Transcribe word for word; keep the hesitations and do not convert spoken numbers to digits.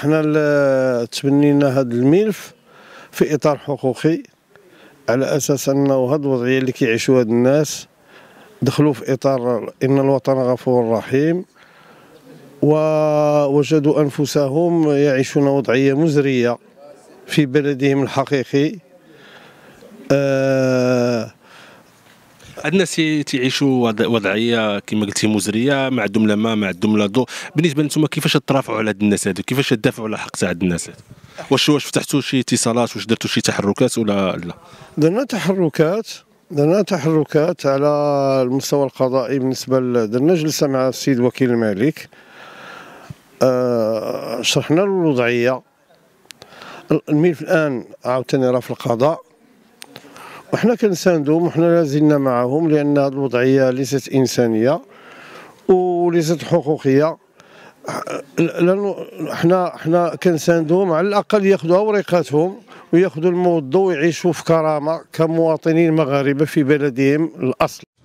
حنا تبنينا هذا الملف في اطار حقوقي، على اساس انه هذه الوضعيه اللي كيعيشوا هاد الناس دخلوا في اطار ان الوطن غفور رحيم، ووجدوا انفسهم يعيشون وضعيه مزريه في بلدهم الحقيقي. آه هاد الناس تيعيشوا وضعيه كما قلتي مزريه، ما عندهم لا ما ما عندهم لا ضوء. بالنسبه لنتوما كيفاش ترافعوا على هاد الناس هادو؟ كيفاش تدافعوا على الحق تاع هاد الناس هادو؟ واش واش فتحتوا شي اتصالات؟ واش درتوا شي تحركات ولا لا؟ درنا تحركات، درنا تحركات على المستوى القضائي. بالنسبه درنا جلسه مع السيد وكيل الملك، آه شرحنا له الوضعيه. الملف الان عاوتاني راه في القضاء، وحنا كنساندوهم وحنا لازلنا معهم، لان هذه الوضعيه ليست انسانيه وليست حقوقيه. لانه حنا حنا كنساندوهم على الاقل ياخذوا ورقاتهم وياخذوا الموضوع ويعيشوا في كرامه كمواطنين مغاربه في بلدهم الاصل.